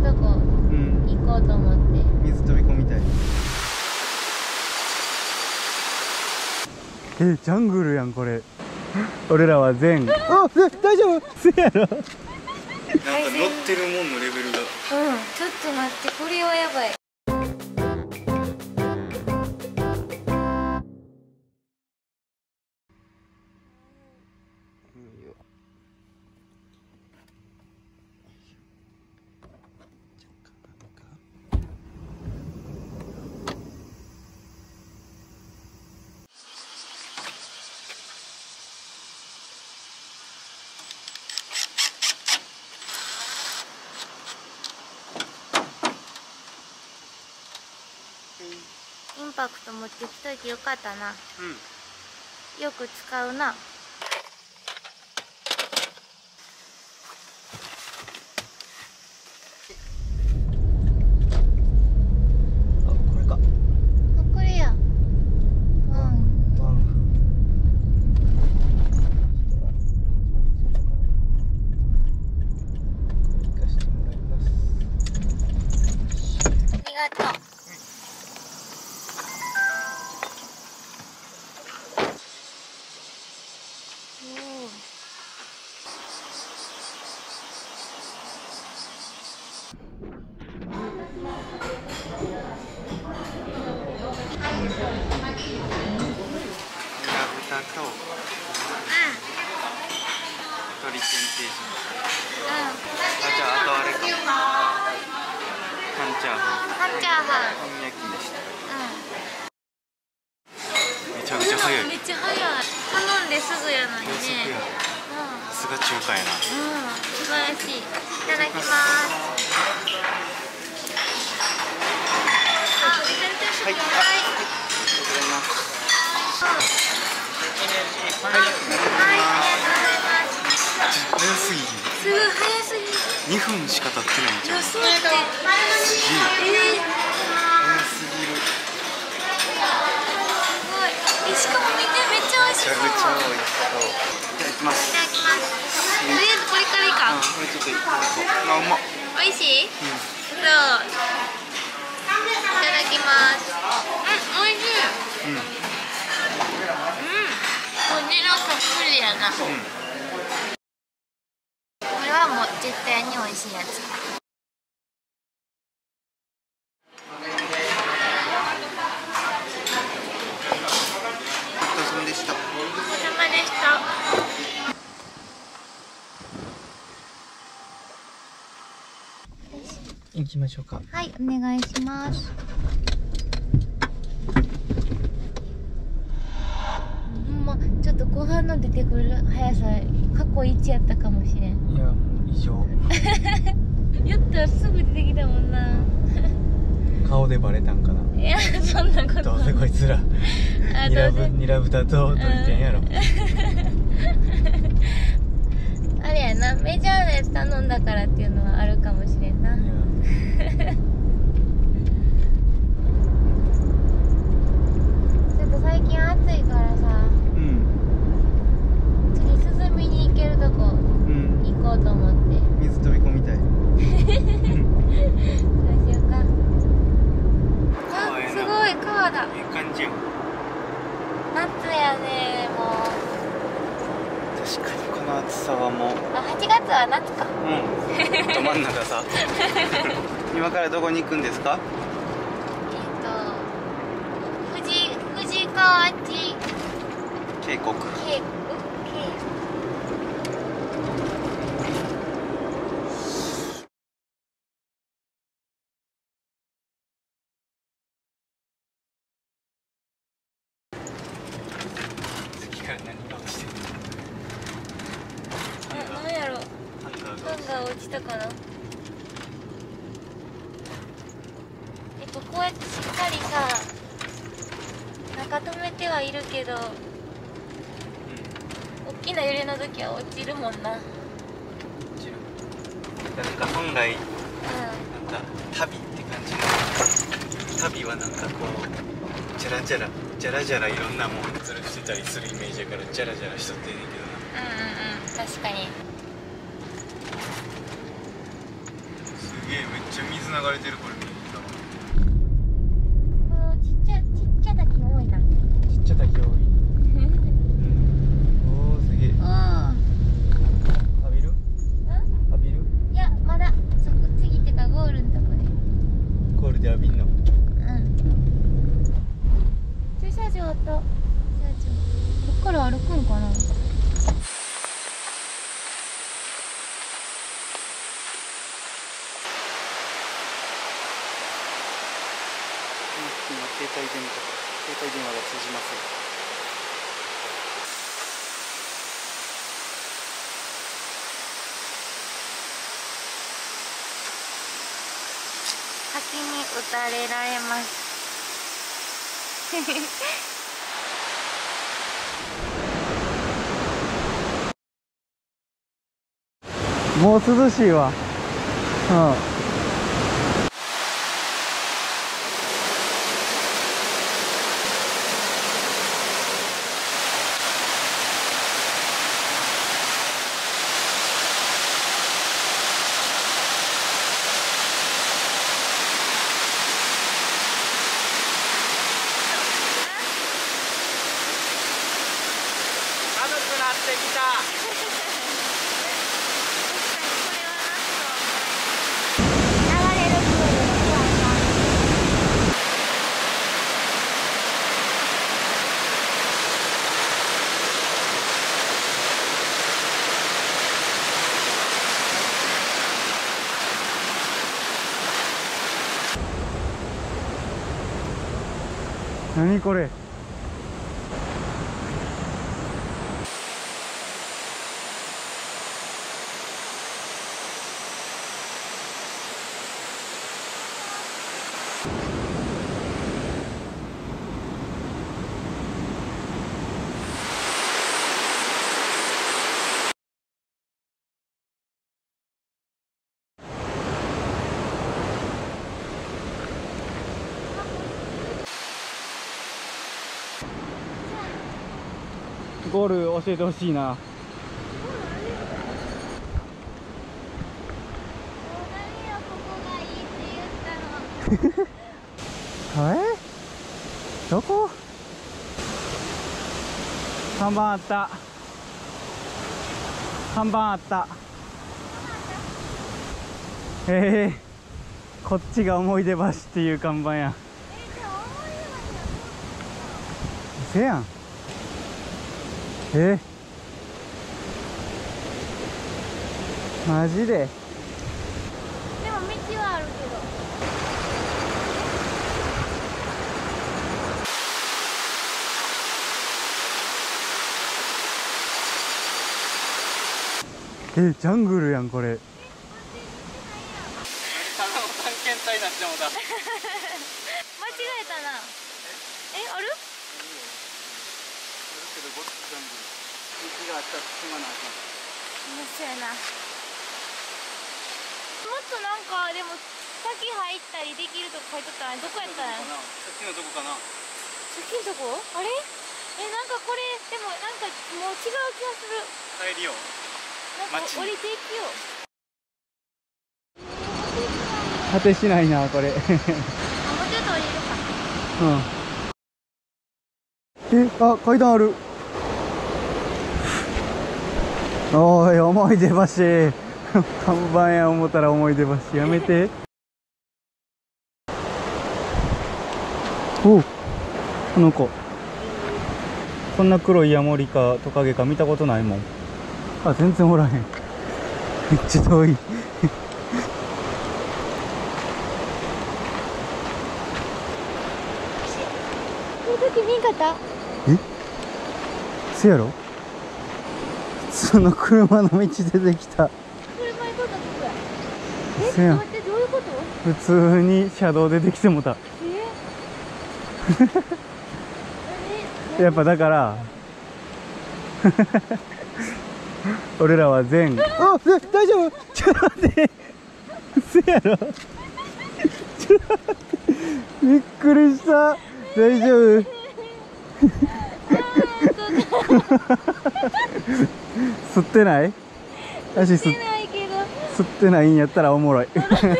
いうとこ行こうと思って、うん、水飛び込みたい。ジャングルやんこれ。俺らは全あ大丈夫せやろ。なんか乗ってるもんのレベルがうんちょっと待って、これはやばい。インパクト持ってきといてよかったな、うん、よく使うな。行きましょうか。はい、お願いします。ほんま、ちょっと後半の出てくる速さ、過去一やったかもしれん。いや、もう異常。やったらすぐ出てきたもんな。顔でバレたんかな。いや、そんなこと。どうせこいつら。ニラ豚と鳥天やろ。あれやな、メジャーなやつ頼んだからっていうのはあるかもしれんな。ちょっと最近暑いからさ、うん、次涼みに行けるとこ行こうと思って、うん、水飛び込みたい。そうしようか。あ、すごい川だ。いい感じやん。夏やね。もう確かにこの暑さはもう8月は夏か。うん、ど真ん中さ。今からどこに行くんですか？富士河内渓谷。次から何が落ちてる？何やろ？何が落ちたかな？こうやってしっかりさ中止めてはいるけど、大きな揺れの時は落ちるもんな。落ちる。なんか本来、うん、なんか旅って感じの旅はなんかこうじゃらじゃらいろんなもんつるしてたりするイメージやから、じゃらじゃらしとってねんけどな。うんうんうん、確かに。すげえ、めっちゃ水流れてる。これちっちゃ滝多いな。ちっちゃ滝多い。おお、すげえ。浴びる？浴びる？いや、まだそこ次ってかゴールのとこで。ゴールで浴びんの？駐車場と。こっから歩くんかな。携帯電話が通じません。滝に打たれられます。もう涼しいわ。寒くなってきた。何これ。ゴール教えてほしいな。どこ？看板あった。看板あった。こっちが思い出橋っていう看板や。せやん。マジで。でも道はあるけど。ジャングルやんこれ。探検隊になっちゃうんだ。間違えたな。ある？道があったら進まないかもしれないな。もっとなんかでも先入ったりできるとこ書いとったらどこやったら先のどこかな。先のどこ？あれ？なんかこれでもなんかもう違う気がする。帰りよ。なんか降りていきよう。果てしないなこれ。もうちょっと降りるか。あ、階段ある。おい、思い出橋。看板や思ったら思い出橋。やめて。お、この子こんな黒いヤモリかトカゲか見たことないもん。あ、全然おらへん。めっちゃ遠い。この時見んかった？せやろ、その車の道出てきた。車に通ったとこや。待って、どういうこと？普通に車道出てきてもた。やっぱだから俺らは全あ、大丈夫？ちょっと待って、嘘やろ。ちょっと待って、びっくりした。大丈夫？吸ってない？足吸ってないけど。映ってないんやったらおもろい。消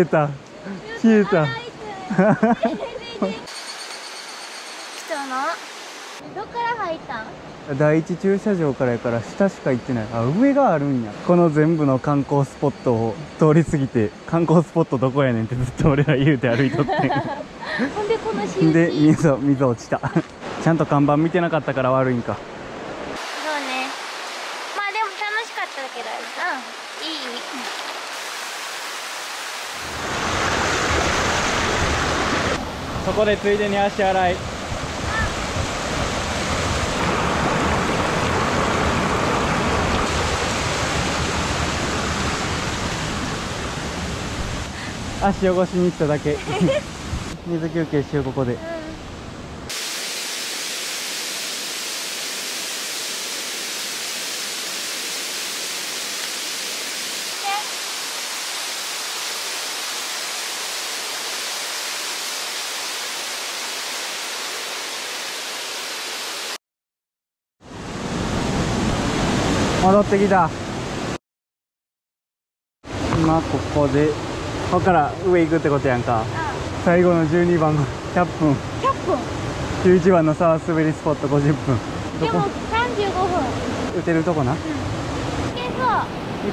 えた消えた。どこから入ったん？第一駐車場からやから下しか行ってない。あ、上があるんや。この全部の観光スポットを通り過ぎて、観光スポットどこやねんってずっと俺ら言うて歩いとってほんでこの仕打ちで水落ちたちゃんと看板見てなかったから悪いんか。そうね、まあでも楽しかったけど、うん、いい。そこでついでに足洗い。足汚しに行っただけ水休憩しようここで、うん。戻ってきた。今ここでここから上行くってことやんか。最後の12番が100分。11番の沢滑りスポット50分。でも35分。打てるとこな。行けそう。行こう。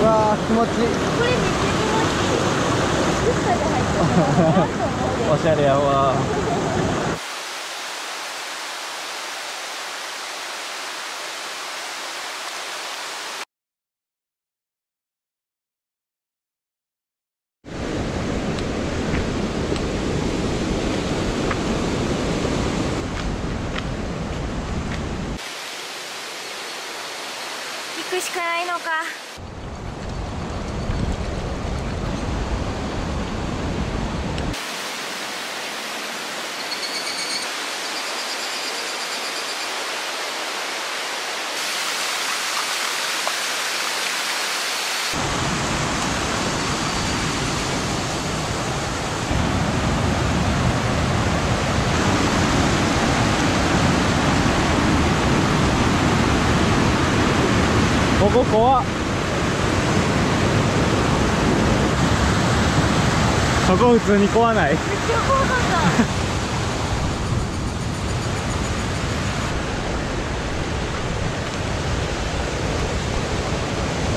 うわー気持ちいい。これめっちゃ気持ちいい。靴下で入った。おしゃれやわー。行くしかないのか。ここ怖っ。そこ普通に怖ない？めっちゃ怖かったこ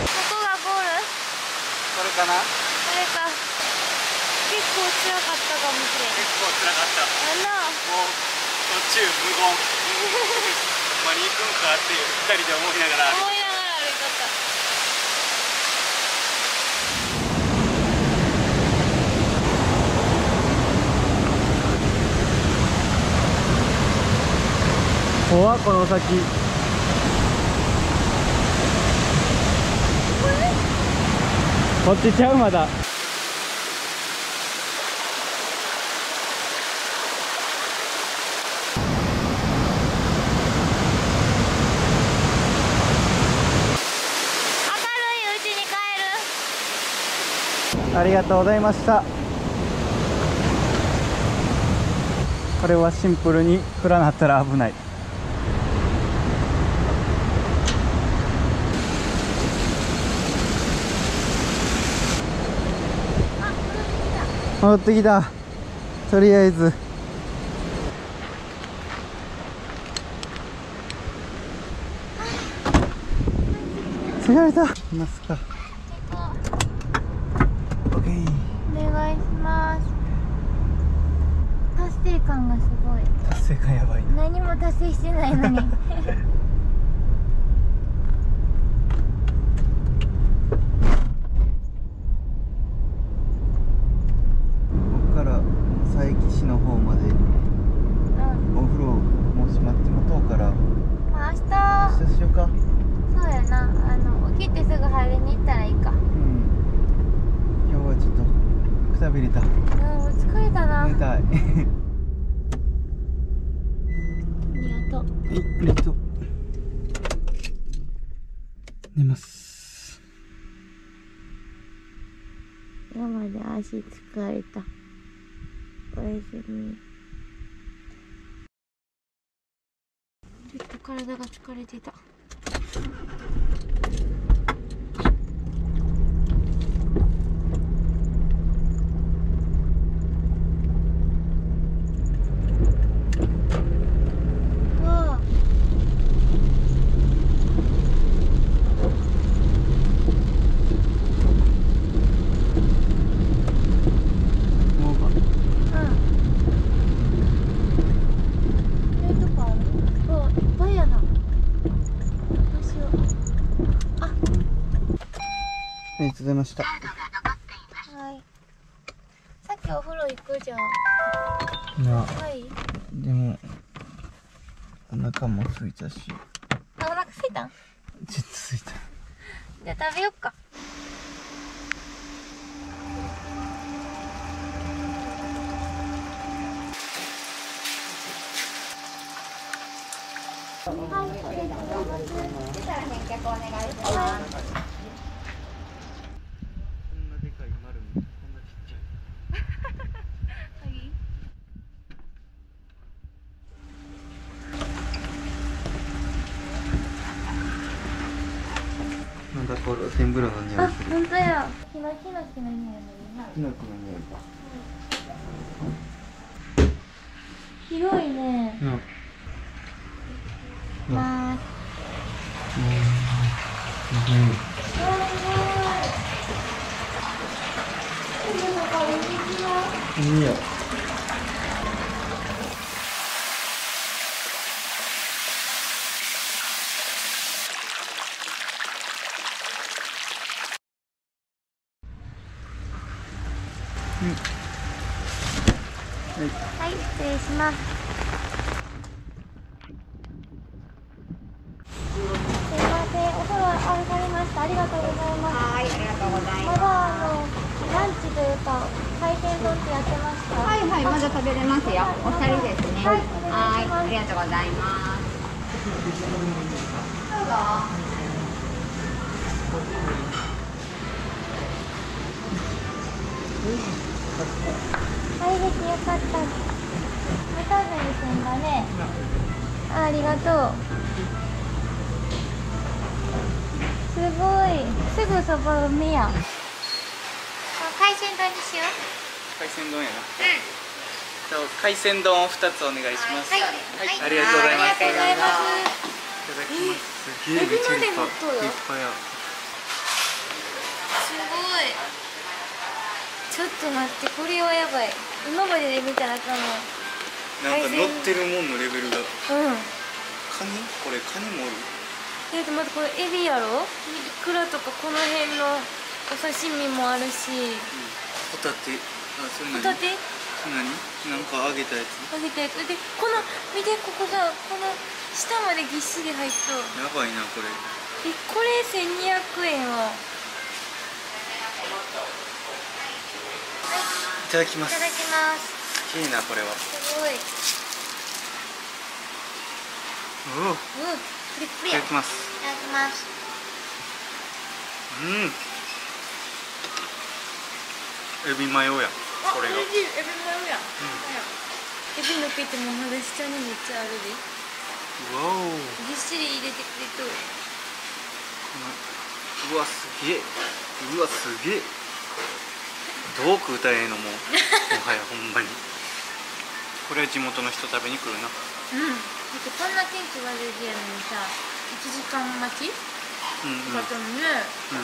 こがゴール？これかな？これか。結構辛かったかもしれん。結構辛かった。なんだ？もう途中無言ほんまに行くんかっていう二人で思いながら怖っ。この先これこっちちゃう。まだありがとうございました。これはシンプルに暗なったら危ない。戻ってきた。とりあえず釣られた。いますか。お願いします。達成感がすごい。達成感やばいな。何も達成してないのにここから佐伯市の方まで、うん、お風呂もしまっても遠から、まあ、明日しようか。そうやな、起きてすぐ入りに行ったらいいか。うん、今日はちょっとくたびれた。うん、疲れたな。寝たい。やっと。え、やっと。寝ます。山で足疲れた。おやすみ。体が疲れてた。ありがとうございました。はい。さっきお風呂行くじゃん。はい。でもお腹も空いたし。あ、お腹空いた？ちょっと空いた。じゃあ食べよっか。はい、出たら返却お願いします。天ぷらの匂いする。あ、本当や。ヒノキの匂いもいいな。ヒノキの匂いか。広いね。うん。まあ。うん。いいよ。はい、失礼します。すみません、お風呂上がりました。ありがとうございます。はい、ありがとうございます。まだランチというか海鮮丼ってやってました。はいはい、まだ食べれますよ。お二人ですね。はい、ありがとうございます。どうぞ。はい、できよかった。無糖分にすんだね。ありがとう。すごい。すぐそば海や。海鮮丼にしよう。海鮮丼やな。うん。海鮮丼を2つお願いします。はい。ありがとうございます。ありがとうございます。いただきます。すげえめちゃいっぱい。いっぱいや。すごい。ちょっと待って、これはやばい。今までで見たら多分なんか乗ってるもんのレベルが。うん。カニ？これカニもおる。待って、これエビやろ？イクラとかこの辺のお刺身もあるし。ホタテ。あ、それ何？ホタテ？それ何？なんか揚げたやつ。揚げたやつ。で、この見てここがこの下までぎっしり入っとる。やばいなこれ。え、これ1200円は。いただきます。いただきます。いいなこれは。すごい。おお。うん。プリプリ。いただきます。いただきます。うん。エビマヨや。これが。エビマヨや。エビのっけてもまだ下にめっちゃあるで。わお。ぎっしり入れてくれと。うわすげえ。うわすげえ。どう食うたらええのもうもはやほんまにこれは地元の人食べに来るな。うん、だってこんな天気悪い日やのにさ1時間待ちとかともね。うん、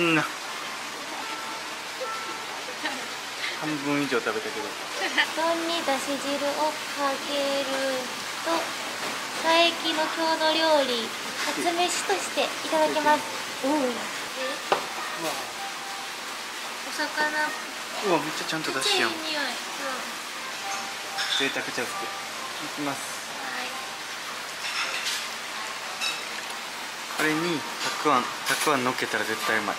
そんな半分以上食べたけど丼にだし汁をかけると佐伯の郷土料理初飯としていただきます。お魚。うわ、めっちゃちゃんと出しやん。贅沢ちゃうって。いきます。これにたくあんのっけたら絶対うまい。うん。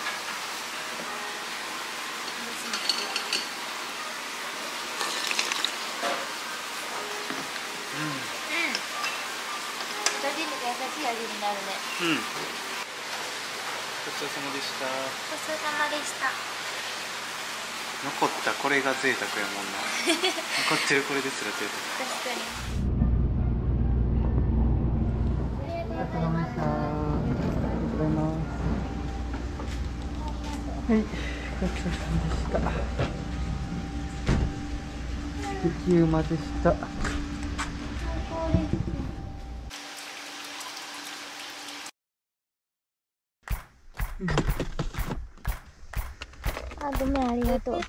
初めて優しい味になるね。うん。ごちそうさまでした。残ったこれが贅沢やもんな残ってるこれですら贅沢。確かに。はい、ごちそうさまでした。激うまでした。あ、ごめん、ありがとう。ありがとう。